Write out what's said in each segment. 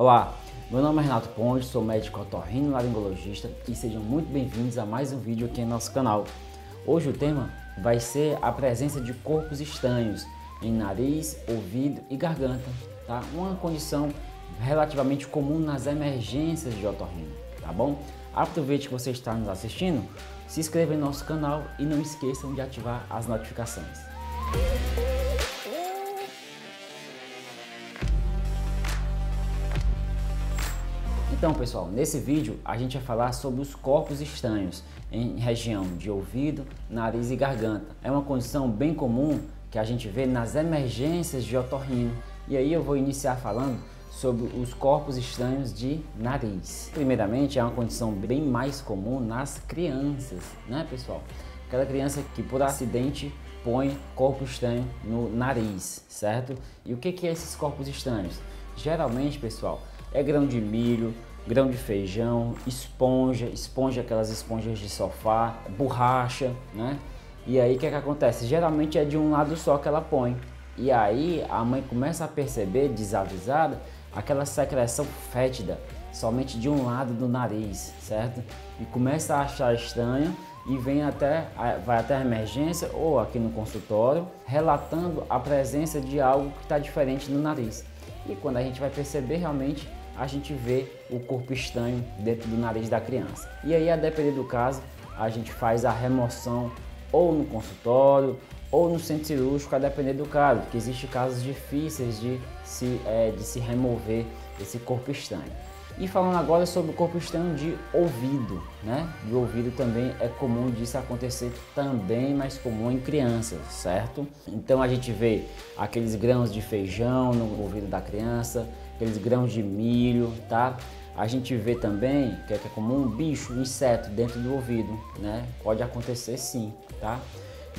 Olá, meu nome é Renato Pontes, sou médico otorrinolaringologista e sejam muito bem-vindos a mais um vídeo aqui em nosso canal. Hoje o tema vai ser a presença de corpos estranhos em nariz, ouvido e garganta, tá? Uma condição relativamente comum nas emergências de otorrino, tá bom? Aproveite que você está nos assistindo, se inscreva em nosso canal e não esqueçam de ativar as notificações. Então pessoal, nesse vídeo a gente vai falar sobre os corpos estranhos em região de ouvido, nariz e garganta. É uma condição bem comum que a gente vê nas emergências de otorrino. E aí eu vou iniciar falando sobre os corpos estranhos de nariz. Primeiramente, é uma condição bem mais comum nas crianças, né pessoal? Aquela criança que por acidente põe corpo estranho no nariz, certo? E o que é esses corpos estranhos? Geralmente, pessoal, é grão de milho, grão de feijão, esponja, aquelas esponjas de sofá, borracha, né? E aí o que é que acontece? Geralmente é de um lado só que ela põe. E aí a mãe começa a perceber, desavisada, aquela secreção fétida somente de um lado do nariz, certo? E começa a achar estranho e vai até a emergência ou aqui no consultório relatando a presença de algo que está diferente no nariz. E quando a gente vai perceber realmente, a gente vê o corpo estranho dentro do nariz da criança. E aí, a depender do caso, a gente faz a remoção ou no consultório ou no centro cirúrgico, a depender do caso, porque existem casos difíceis de se remover esse corpo estranho. E falando agora sobre o corpo estranho de ouvido, né? De ouvido também é comum disso acontecer também, mas comum em crianças, certo? Então a gente vê aqueles grãos de feijão no ouvido da criança, aqueles grãos de milho, tá? A gente vê também, que é comum, bicho, inseto dentro do ouvido, né? Pode acontecer sim, tá?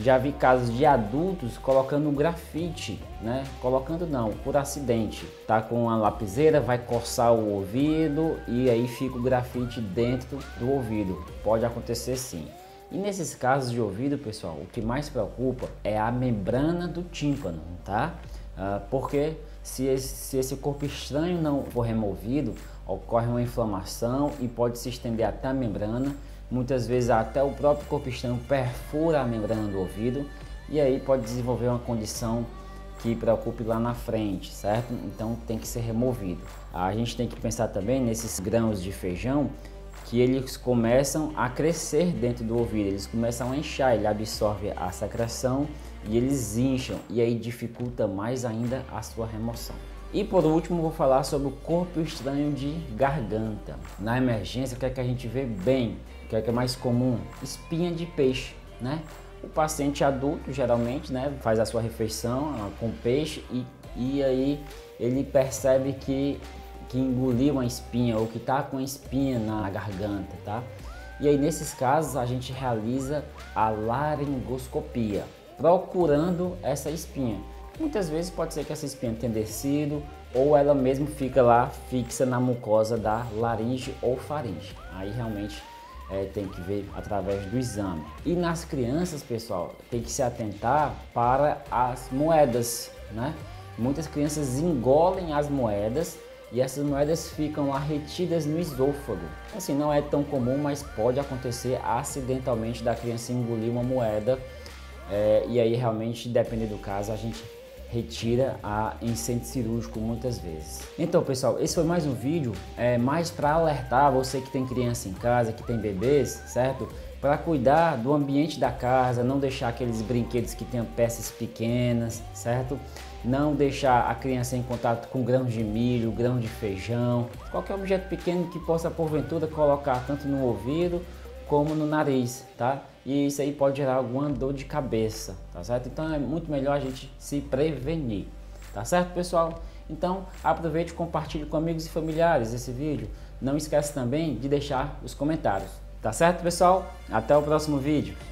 Já vi casos de adultos colocando grafite, né? Colocando não, por acidente. Tá com a lapiseira, vai coçar o ouvido e aí fica o grafite dentro do ouvido. Pode acontecer sim. E nesses casos de ouvido, pessoal, o que mais preocupa é a membrana do tímpano, tá? Porque se esse corpo estranho não for removido, ocorre uma inflamação e pode se estender até a membrana. Muitas vezes até o próprio corpo estranho perfura a membrana do ouvido e aí pode desenvolver uma condição que preocupe lá na frente, certo? Então tem que ser removido. A gente tem que pensar também nesses grãos de feijão que eles começam a crescer dentro do ouvido, eles começam a inchar, ele absorve a secreção e eles incham e aí dificulta mais ainda a sua remoção. E por último, vou falar sobre o corpo estranho de garganta. Na emergência, o que é que a gente vê bem? O que é mais comum? Espinha de peixe, né? O paciente adulto, geralmente, né, faz a sua refeição com peixe e aí ele percebe que engoliu uma espinha ou que está com espinha na garganta, tá? E aí, nesses casos, a gente realiza a laringoscopia, procurando essa espinha. Muitas vezes pode ser que essa espinha tenha descido ou ela mesmo fica lá fixa na mucosa da laringe ou faringe. Aí realmente tem que ver através do exame. E nas crianças, pessoal, tem que se atentar para as moedas, né? Muitas crianças engolem as moedas e essas moedas ficam lá retidas no esôfago. Assim, não é tão comum, mas pode acontecer acidentalmente da criança engolir uma moeda e aí realmente, dependendo do caso, a gente retira em centro cirúrgico muitas vezes. Então pessoal, esse foi mais um vídeo, mais para alertar você que tem criança em casa, que tem bebês, certo? Para cuidar do ambiente da casa, não deixar aqueles brinquedos que tenham peças pequenas, certo? Não deixar a criança em contato com grão de milho, grão de feijão, qualquer objeto pequeno que possa porventura colocar tanto no ouvido como no nariz, tá? E isso aí pode gerar alguma dor de cabeça, tá certo? Então é muito melhor a gente se prevenir, tá certo, pessoal? Então aproveite e compartilhe com amigos e familiares esse vídeo. Não esquece também de deixar os comentários, tá certo, pessoal? Até o próximo vídeo.